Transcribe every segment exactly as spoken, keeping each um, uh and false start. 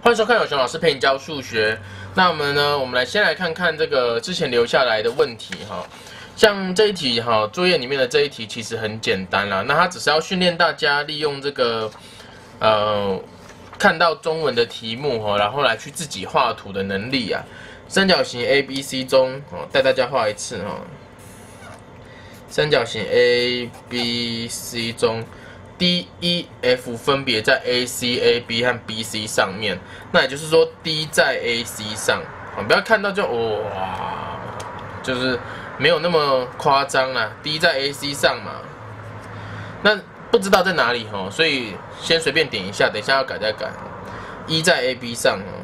欢迎收看有熊老师陪你教数学。那我们呢，我们来先来看看这个之前留下来的问题哈。像这一题哈，作业里面的这一题其实很简单啦。那它只是要训练大家利用这个呃看到中文的题目哈，然后来去自己画图的能力啊。三角形 A B C 中哦，带大家画一次哈。三角形 A B C 中。 D、E、F 分别在 A、C、A、B 和 B、C 上面，那也就是说 D 在 A、C 上，好，不要看到就哇，就是没有那么夸张啦。D 在 A、C 上嘛，那不知道在哪里哦，所以先随便点一下，等一下要改再改。E 在 A、B 上哦，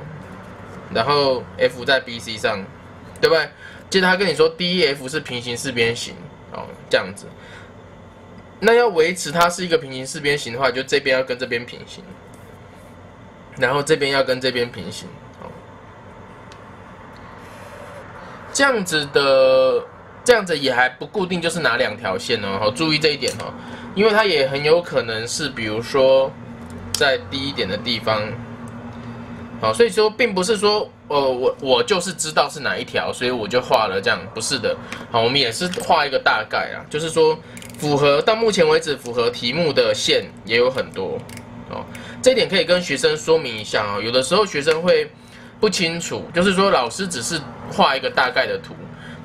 然后 F 在 B、C 上，对不对？接着他跟你说 D、E、F 是平行四边形哦，这样子。 那要维持它是一个平行四边形的话，就这边要跟这边平行，然后这边要跟这边平行，好，这样子的，这样子也还不固定，就是哪两条线哦，好，注意这一点哦，因为它也很有可能是，比如说在低一点的地方，好，所以说并不是说，呃，我我就是知道是哪一条，所以我就画了这样，不是的，好，我们也是画一个大概啦，就是说。 符合到目前为止符合题目的线也有很多哦，这一点可以跟学生说明一下啊、哦。有的时候学生会不清楚，就是说老师只是画一个大概的图，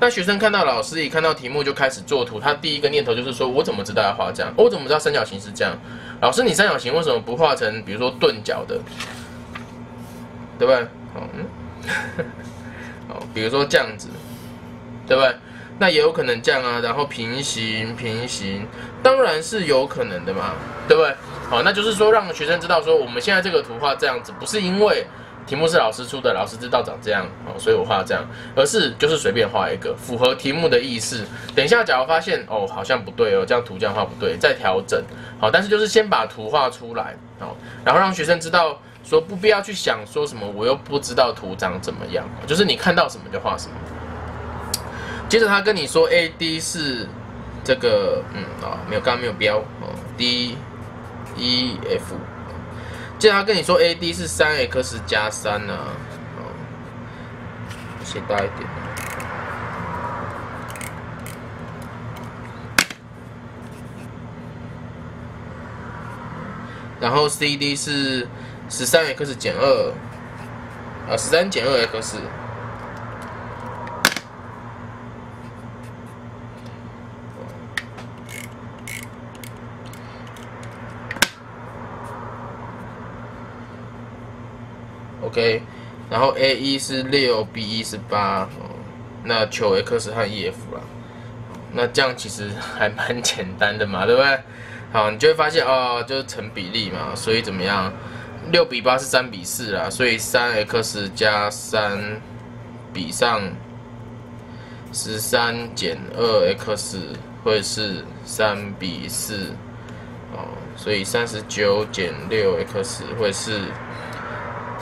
那学生看到老师一看到题目就开始做图，他第一个念头就是说我怎么知道要画这样？我怎么知道三角形是这样？老师，你三角形为什么不画成比如说钝角的，对不对？哦，嗯，哦，比如说这样子，对不对？ 那也有可能这样啊，然后平行平行，当然是有可能的嘛，对不对？好，那就是说让学生知道说我们现在这个图画这样子，不是因为题目是老师出的，老师知道长这样，哦，所以我画这样，而是就是随便画一个符合题目的意思。等一下，假如发现哦好像不对哦，这样图这样画不对，再调整。好，但是就是先把图画出来，好，然后让学生知道说不必要去想说什么我又不知道图长怎么样，就是你看到什么就画什么。 接着他跟你说 ，A D 是这个，嗯啊、哦，没有，刚刚没有标哦 ，D E F。接着他跟你说 ，A D 是三 x 加三呢、啊，哦，写大一点。然后 C D 是十三 x 减二，啊，十三减二 x。 OK， 然后 A 一是六 ，B 一是八，那求 X 和 E F 啦，那这样其实还蛮简单的嘛，对不对？好，你就会发现哦，就是成比例嘛，所以怎么样？ 六比八是三比四啦，所以三 X 加三比上十三减二 X 会是三比四，哦，所以三十九减六 X 会是。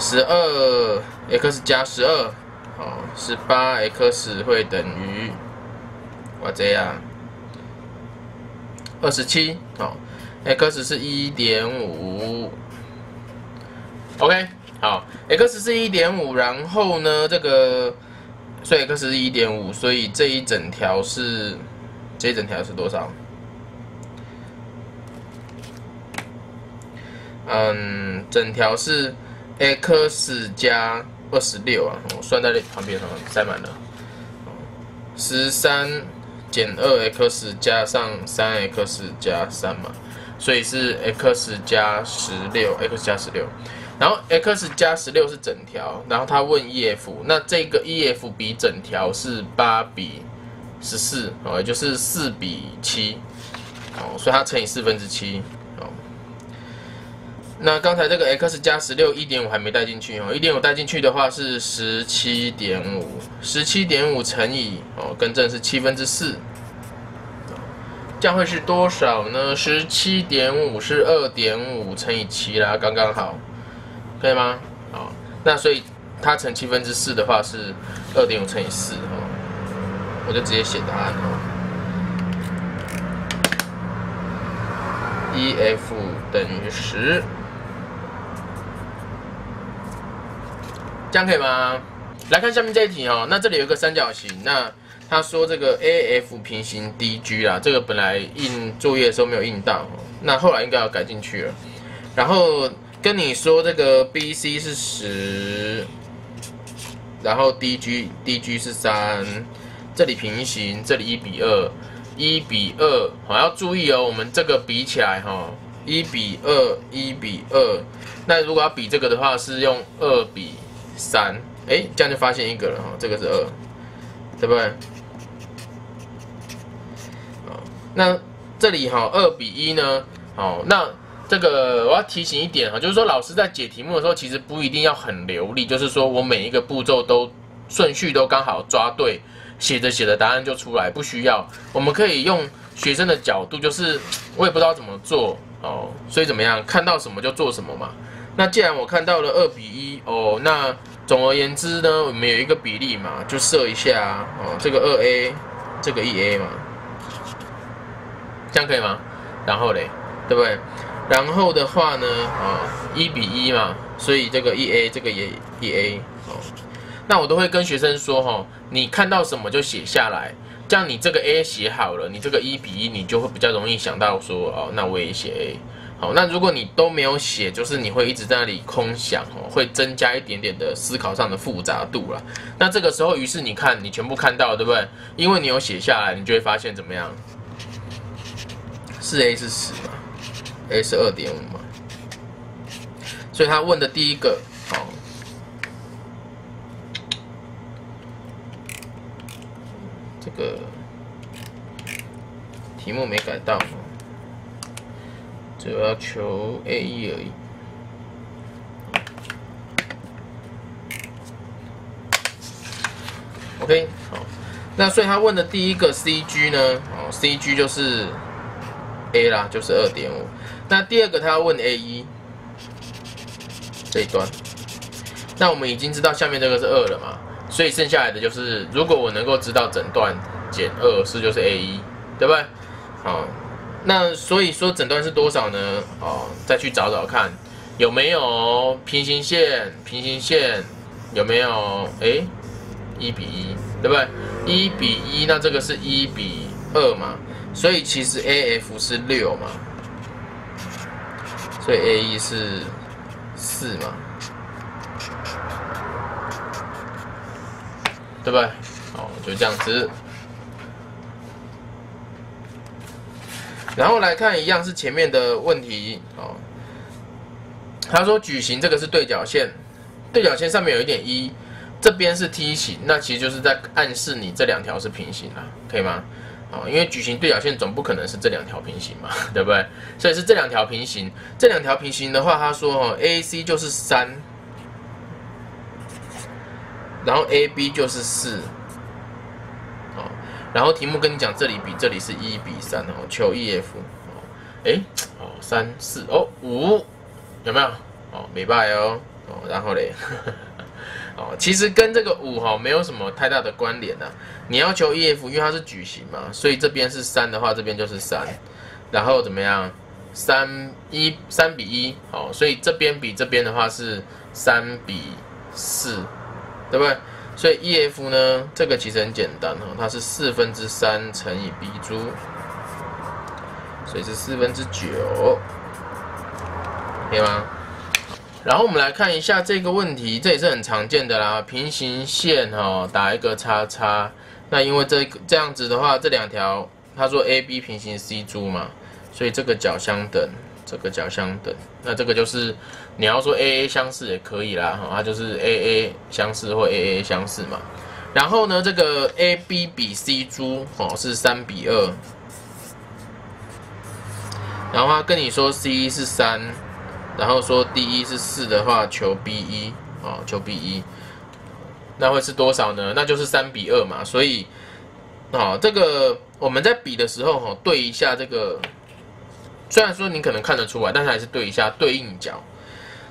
十二 x 加十二，好，十八 x 会等于，哇这样，二十七，好 ，x 是一点五 ，OK， 好 ，x 是一点五，然后呢，这个，所以 x 是一点五，所以这一整条是，这一整条是多少？嗯，整条是。 x 加二十六啊，我算在旁边哦，塞满了。十三减二 x 加上三 x 加三嘛，所以是 x 加十六 ，x 加十六。然后 x 加十六是整条，然后他问 E F， 那这个 E F 比整条是八比十四哦，也就是四比七哦，所以它乘以四分之七。 那刚才这个 x 加十六一点五还没带进去哦，一点五带进去的话是十七点五，十七点五乘以哦，更正是七分之四，这样会是多少呢？十七点五是二点五乘以七啦，刚刚好，可以吗？哦，那所以它乘七分之四的话是二点五乘以四哦，我就直接写答案哦 ，E F 等于十。这样可以吗？来看下面这一题哦，那这里有个三角形，那他说这个 A F 平行 D G 啦，这个本来印作业的时候没有印到，那后来应该要改进去了。然后跟你说这个 B C 是十，然后 DG DG 是三，这里平行，这里一比二，一比二，好要注意哦，我们这个比起来哈、哦。 一比二，一比二。那如果要比这个的话，是用二比三。哎，这样就发现一个了哈，这个是二，对不对？好，那这里哈，二比一呢？好，那这个我要提醒一点哈，就是说老师在解题目的时候，其实不一定要很流利，就是说我每一个步骤都顺序都刚好抓对，写着写着答案就出来，不需要。我们可以用学生的角度，就是我也不知道怎么做。 哦，所以怎么样？看到什么就做什么嘛。那既然我看到了二比一，哦，那总而言之呢，我们有一个比例嘛，就设一下啊。哦，这个二 a， 这个一 a 嘛，这样可以吗？然后嘞，对不对？然后的话呢，啊、哦，一比一嘛，所以这个一 a， 这个也一 a。哦，那我都会跟学生说，哈、哦，你看到什么就写下来。 这样你这个 A 写好了，你这个一比一，你就会比较容易想到说，哦，那我也写 A。好，那如果你都没有写，就是你会一直在那里空想哦，会增加一点点的思考上的复杂度啦。那这个时候，于是你看，你全部看到了，对不对？因为你有写下来，你就会发现怎么样？四 A 是十嘛 ，A 是 二点五 嘛。所以他问的第一个，好。 这个题目没改到，只要求 A 一 而已。OK， 好，那所以他问的第一个 C G 呢，哦 ，C G 就是 A 啦，就是 二点五。那第二个他要问 A 一 这一段，那我们已经知道下面这个是二了嘛？ 所以剩下来的就是，如果我能够知道整段减二，是就是 A 一， 对不对？好，那所以说整段是多少呢？哦，再去找找看有没有平行线，平行线有没有？哎，一比一，对不对？一比一，那这个是一比二嘛，所以其实 A F 是六嘛，所以 A 一 是四嘛。 对不对？哦，就这样子。然后来看，一样是前面的问题哦。他说矩形这个是对角线，对角线上面有一点一，这边是梯形，那其实就是在暗示你这两条是平行啦，可以吗？哦，因为矩形对角线总不可能是这两条平行嘛，对不对？所以是这两条平行，这两条平行的话，他说哦 ，A C 就是三。 然后 A B 就是四，好，然后题目跟你讲这里比这里是一比三哦，求 E F， 哦，哎，哦三四哦五，有没有？哦，没败哦，哦，然后嘞，哦，其实跟这个五哈没有什么太大的关联呐、啊。你要求 E F， 因为它是矩形嘛，所以这边是三的话，这边就是三，然后怎么样？三一三比一，好，所以这边比这边的话是三比四。 对不对？所以 E F 呢，这个其实很简单哦，它是四分之三乘以 B 株，所以是四分之九，可以吗？然后我们来看一下这个问题，这也是很常见的啦。平行线哦，打一个叉叉。那因为这这样子的话，这两条他说 A B 平行 C 株嘛，所以这个角相等。 这个角相等，那这个就是你要说 A A 相似也可以啦，哈，它就是 A A 相似或 A A 相似嘛。然后呢，这个 A B 比 C 株哦是三比二，然后他跟你说 C 一是三，然后说 D 一是四的话，求 B 一哦，求 B 一，那会是多少呢？那就是三比二嘛。所以，哦，这个我们在比的时候，哦，对一下这个。 虽然说你可能看得出来，但是还是对一下对应角，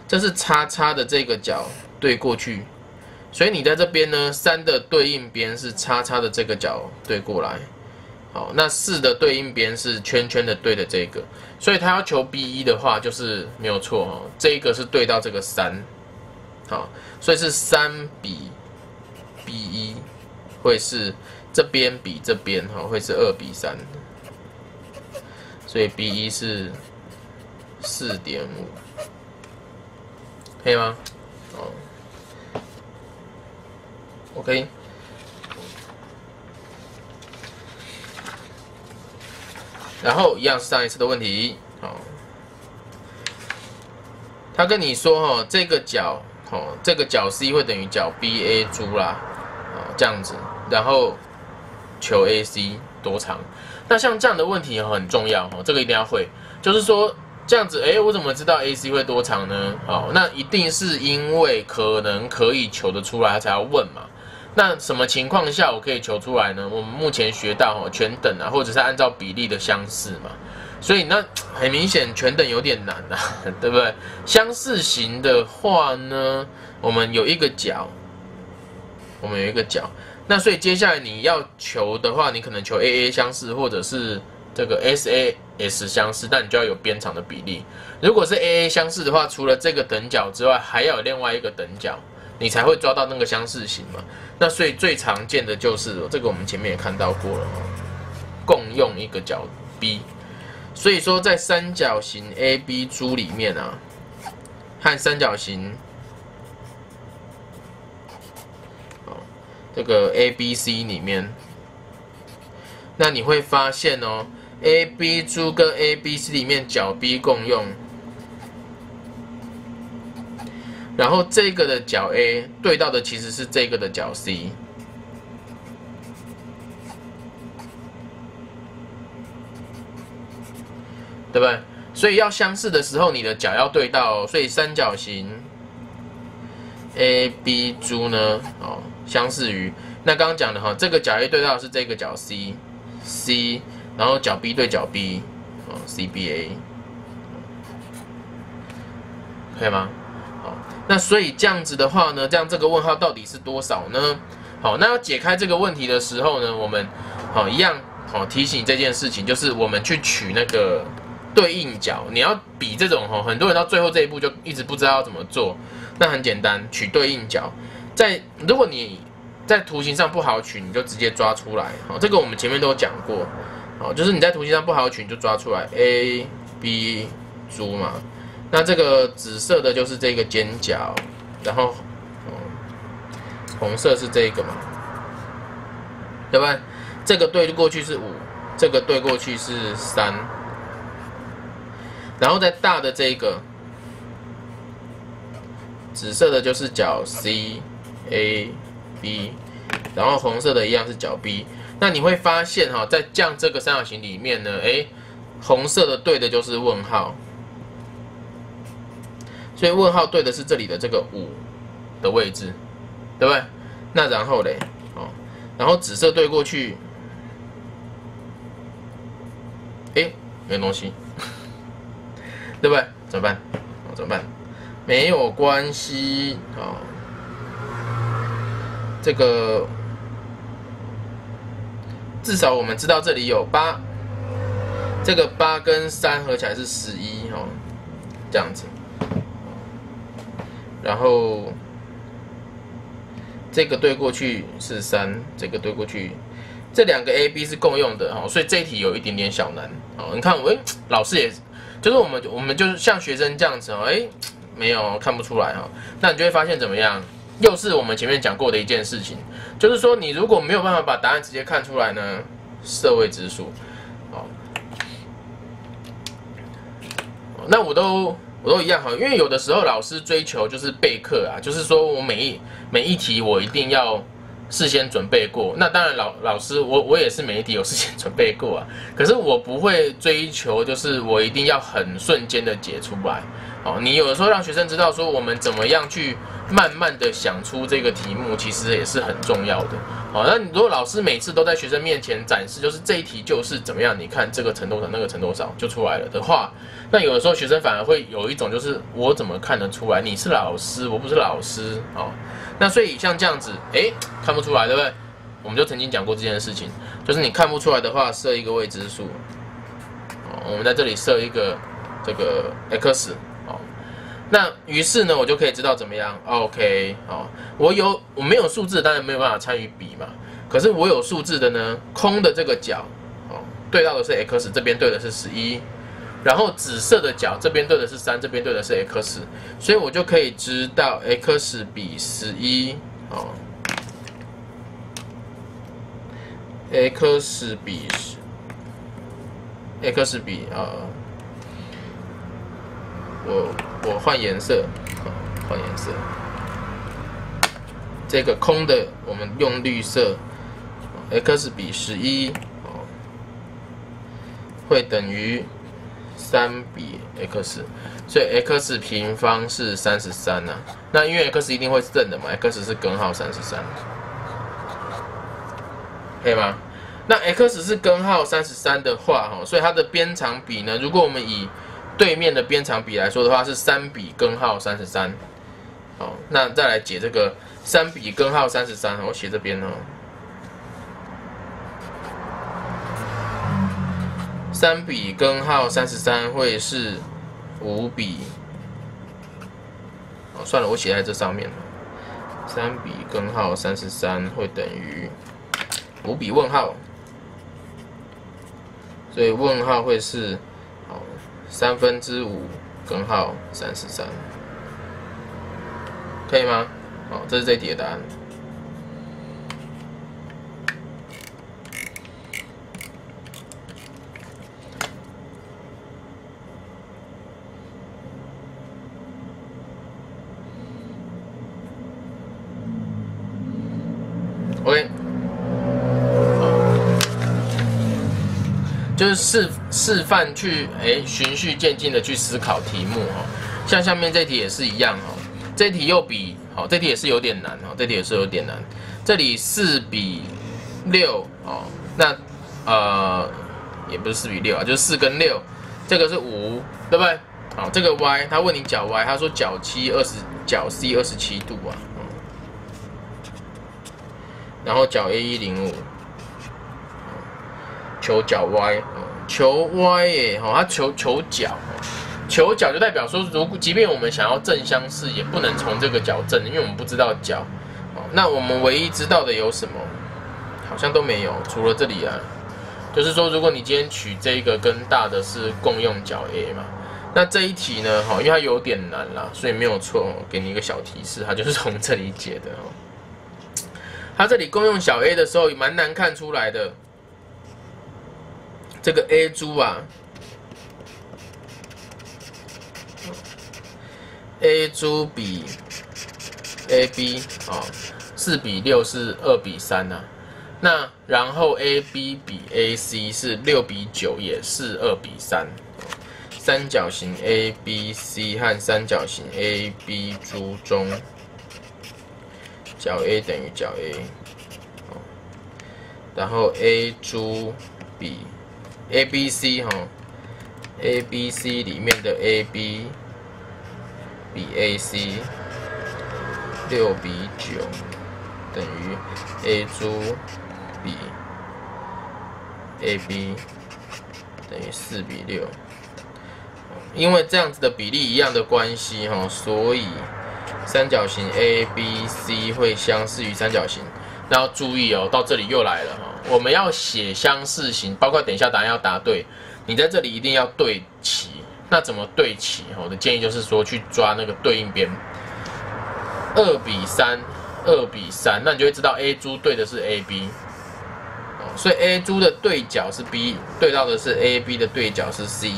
这是叉叉的这个角对过去，所以你在这边呢，三的对应边是叉叉的这个角对过来，好，那四的对应边是圈圈的对的这个，所以它要求 B 一的话就是没有错哦，这一个是对到这个三，好，所以是三比比一，会是这边比这边哈，会是二比三，所以 B 一是 四点五， 可以吗？哦 ，OK。 然后一样是上一次的问题，哦，他跟你说哦，这个角哦，这个角 C 会等于角 B A 猪啦，哦这样子，然后求 A C 多长？那像这样的问题很重要哦，这个一定要会，就是说这样子，哎，我怎么知道 A C 会多长呢？哦，那一定是因为可能可以求得出来，他才要问嘛。 那什么情况下我可以求出来呢？我们目前学到哦，全等啊，或者是按照比例的相似嘛，所以那很明显全等有点难啊，对不对？相似型的话呢，我们有一个角，我们有一个角，那所以接下来你要求的话，你可能求 A A 相似，或者是这个 S A S 相似，但你就要有边长的比例。如果是 A A 相似的话，除了这个等角之外，还要有另外一个等角。 你才会抓到那个相似型嘛？那所以最常见的就是这个，我们前面也看到过了哦，共用一个角 B。所以说，在三角形 A B 猪里面啊，和三角形哦这个 A B C 里面，那你会发现哦 ，A B 猪跟 A B C 里面角 B 共用。 然后这个的角 A 对到的其实是这个的角 C， 对不对？所以要相似的时候，你的角要对到、哦。所以三角形 A B 猪呢，哦，相似于那刚刚讲的哈、哦，这个角 A 对到的是这个角 C，C， 然后角 B 对角 B， 哦 ，C B A， 可以吗？ 那所以这样子的话呢，这样这个问号到底是多少呢？好，那要解开这个问题的时候呢，我们好一样好提醒这件事情，就是我们去取那个对应角。你要比这种哈，很多人到最后这一步就一直不知道怎么做。那很简单，取对应角。在如果你在图形上不好取，你就直接抓出来。好，这个我们前面都有讲过。好，就是你在图形上不好取，你就抓出来 A B 猪嘛。 那这个紫色的就是这个尖角，然后，红色是这个嘛，对不对？这个对过去是 五， 这个对过去是 三， 然后再大的这个，紫色的就是角 C A B， 然后红色的一样是角 B。那你会发现哈、哦，在这样这个三角形里面呢，哎，红色的对的就是问号。 所以问号对的是这里的这个五的位置，对不对？那然后嘞，哦，然后紫色对过去，哎，没东西，对不对？怎么办？哦，怎么办？没有关系，哦，这个至少我们知道这里有八，这个八跟三合起来是十一，哦，这样子。 然后这个对过去是三，这个对过去，这两个 A B 是共用的哈，所以这一题有一点点小难哦。你看我，哎，老师也就是我们我们就是像学生这样子哦，哎，没有看不出来哈。那你就会发现怎么样？又是我们前面讲过的一件事情，就是说你如果没有办法把答案直接看出来呢，社会之数哦。那我都。 我都一样哈，因为有的时候老师追求就是备课啊，就是说我每一每一题我一定要事先准备过。那当然老老师我我也是每一题有事先准备过啊，可是我不会追求就是我一定要很瞬间的解出来。哦，你有的时候让学生知道说我们怎么样去慢慢的想出这个题目，其实也是很重要的。哦，那如果老师每次都在学生面前展示就是这一题就是怎么样，你看这个乘多少那个乘多少就出来了的话。 那有的时候学生反而会有一种就是我怎么看得出来你是老师我不是老师哦，那所以像这样子哎看不出来对不对？我们就曾经讲过这件事情，就是你看不出来的话设一个未知数，哦我们在这里设一个这个 x 哦，那于是呢，我就可以知道怎么样 ？OK， 好，我有我没有数字，当然没有办法参与比嘛。可是我有数字的呢，空的这个角，哦，对到的是 x， 这边对的是十一，然后紫色的角这边对的是三，这边对的是 x， 所以我就可以知道 x 比十一，哦 ，x 比 x 比呃。 我我换颜色，换颜色。这个空的，我们用绿色 ，x 比十一哦，会等于三比 x， 所以 x 平方是三十三呐。那因为 x 一定会是正的嘛 ，x 是根号三十三，可以吗？那 x 是根号三十三的话，哈，所以它的边长比呢，如果我们以 对面的边长比来说的话是三比根号三十三，好，那再来解这个三比根号三十三，我写这边哦，三比根号三十三会是五比，哦，算了，我写在这上面了，三比根号三十三会等于五比问号，所以问号会是。 三分之五根号三十三，可以吗？好，这是这一题的答案。OK， 就是是。 示范去，哎，循序渐进的去思考题目哦。像下面这题也是一样哦，这题又比，好，这题也是有点难哦，这题也是有点难。这里四比六哦，那呃也不是四比六啊，就是四跟六，这个是五，对不对？好，这个 y， 他问你角 y， 他说角七二十，角 c 二十七度啊，然后角 a 一零五，求角 y。 求 y 耶，哦，它求求角，求角就代表说，如果即便我们想要正相似，也不能从这个角正，因为我们不知道角。哦，那我们唯一知道的有什么？好像都没有，除了这里啊。就是说，如果你今天取这个跟大的是共用角 a 嘛，那这一题呢，哈，因为它有点难啦，所以没有错，给你一个小提示，它就是从这里解的哦。它这里共用小 a 的时候，也蛮难看出来的。 这个 a 珠啊 ，a 珠比 a b 啊，四比六是二比三呐。那然后 a b 比 a c 是六比九，也是二比三。三角形 a b c 和三角形 a b 珠中，角 a 等于角 a， 然后 a 珠比 A B C 哈 ，A B C 里面的 A B 比 A C 六比九等于 A 珠比 A B 等于四比六，因为这样子的比例一样的关系哈，所以三角形 A B C 会相似于三角形。然后注意哦，到这里又来了哈。 我们要写相似型，包括等一下答案要答对，你在这里一定要对齐。那怎么对齐？我的建议就是说去抓那个对应边，二比三，二比三，那你就会知道 A 珠对的是 A B， 所以 A 珠的对角是 B， 对到的是 A B 的对角是 C，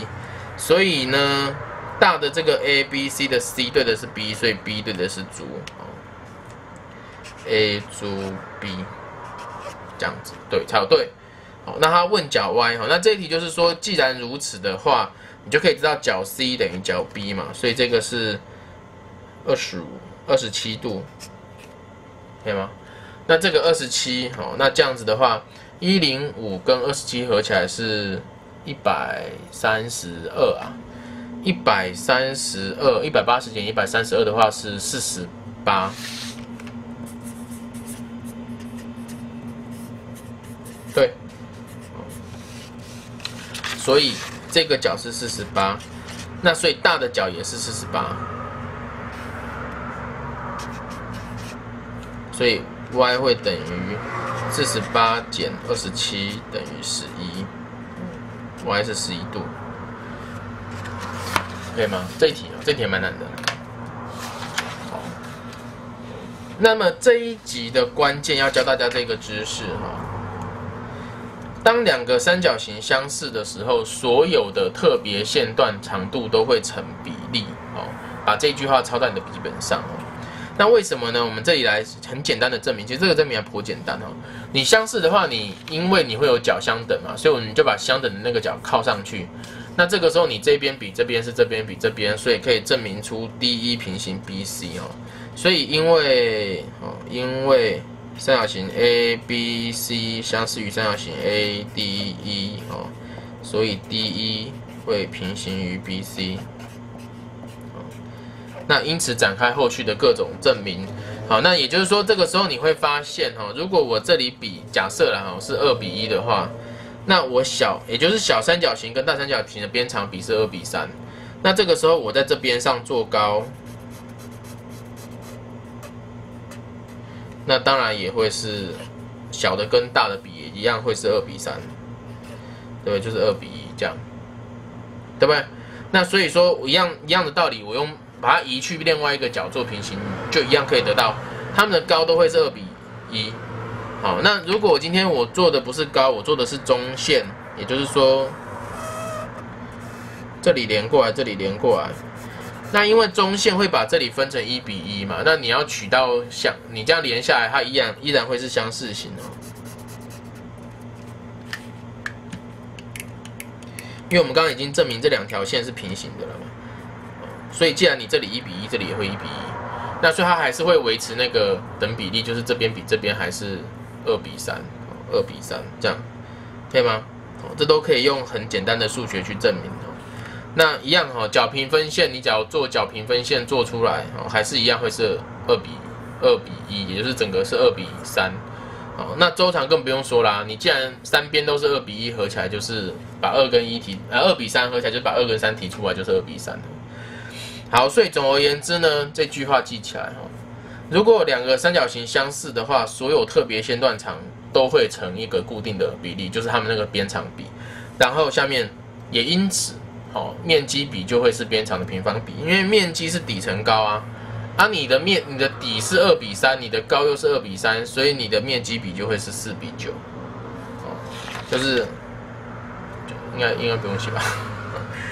所以呢，大的这个 A B C 的 C 对的是 B， 所以 B 对的是珠 ，A 珠 B。 这样子对，才有对。好，那他问角 y 哈，那这一题就是说，既然如此的话，你就可以知道角 c 等于角 b 嘛，所以这个是二十五、二十七度，可以吗？那这个二十七，好，那这样子的话，一零五跟二十七合起来是一百三十二啊，一百三十二，一百八十减一百三十二的话是四十八。 对，所以这个角是四十八，那所以大的角也是四十八，所以 y 会等于四十八减二十七等于十一 ，y 是十一度，可以吗？这一题啊，这一题也蛮难的。好，那么这一集的关键要教大家这个知识哈。 当两个三角形相似的时候，所有的特别线段长度都会成比例哦。把这句话抄到你的笔记本上哦。那为什么呢？我们这里来很简单的证明，其实这个证明还颇简单哦。你相似的话，你因为你会有角相等嘛，所以我们就把相等的那个角靠上去。那这个时候你这边比这边是这边比这边，所以可以证明出 D E 平行 B C 哦。所以因为哦，因为。 三角形 A B C 相似于三角形 A D E 哦，所以 D E 会平行于 B C。那因此展开后续的各种证明。好，那也就是说，这个时候你会发现哦，如果我这里比假设啦哦是二比一的话，那我小也就是小三角形跟大三角形的边长比是二比三。那这个时候我在这边上做高。 那当然也会是小的跟大的比一样，会是二比三，对不对？就是二比一这样，对不对？那所以说一样一样的道理，我用把它移去另外一个角做平行，就一样可以得到它们的高都会是二比一。好，那如果今天我做的不是高，我做的是中线，也就是说这里连过来，这里连过来。 那因为中线会把这里分成一比一嘛，那你要取到相，你这样连下来，它依然依然会是相似型哦。因为我们刚刚已经证明这两条线是平行的了嘛，所以既然你这里一比一，这里也会一比一，那所以它还是会维持那个等比例，就是这边比这边还是二比三，二比三这样，可以吗？这都可以用很简单的数学去证明。 那一样哈、哦，角平分线，你只要做角平分线做出来哦，还是一样会是二比二比一，也就是整个是二比三哦。那周长更不用说啦，你既然三边都是二比一，合起来就是把二跟一提，呃，二比三合起来就把二跟三提出来就是二比三。好，所以总而言之呢，这句话记起来哦。如果两个三角形相似的话，所有特别线段长都会成一个固定的比例，就是它们那个边长比。然后下面也因此。 哦，面积比就会是边长的平方比，因为面积是底乘高啊，啊你的面你的底是二比三，你的高又是二比三，所以你的面积比就会是四比九，哦，就是应该应该不用写吧，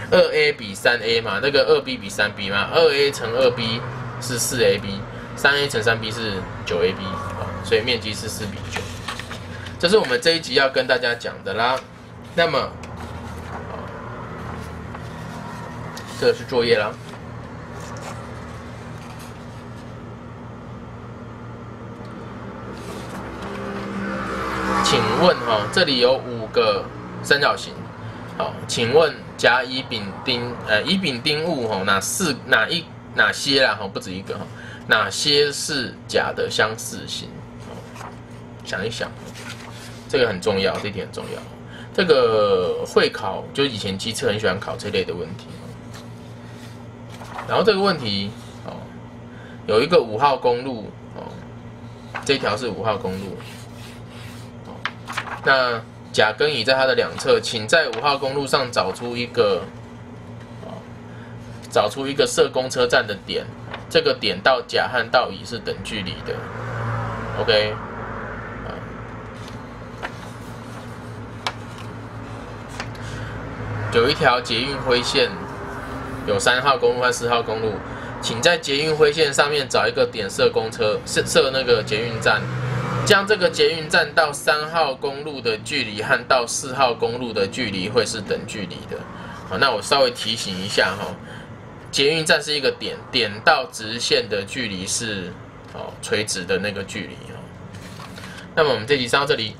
二 a 比三 a 嘛，那个二 b 比三 b 嘛，二 a 乘二 b 是四 a b， 三 a 乘三 b 是九 a b， 哦，所以面积是四比九，这是我们这一集要跟大家讲的啦，那么。 这是作业啦。请问哈、哦，这里有五个三角形，好，请问甲、乙、丙、丁，呃，乙、丙、丁、戊哈，哪四哪一哪些啦？哈，不止一个哈，哪些是甲的相似型？想一想，这个很重要，这一点很重要。这个会考，就以前机测很喜欢考这类的问题。 然后这个问题哦，有一个五号公路哦，这条是五号公路。哦，那甲跟乙在它的两侧，请在五号公路上找出一个，哦，找出一个设公车站的点，这个点到甲和到乙是等距离的。OK， 有一条捷运灰线。 有三号公路和四号公路，请在捷运灰线上面找一个点设公车，设设那个捷运站，将这个捷运站到三号公路的距离和到四号公路的距离会是等距离的。好，那我稍微提醒一下哈，捷运站是一个点，点到直线的距离是哦垂直的那个距离哦。那么我们这集上到这里。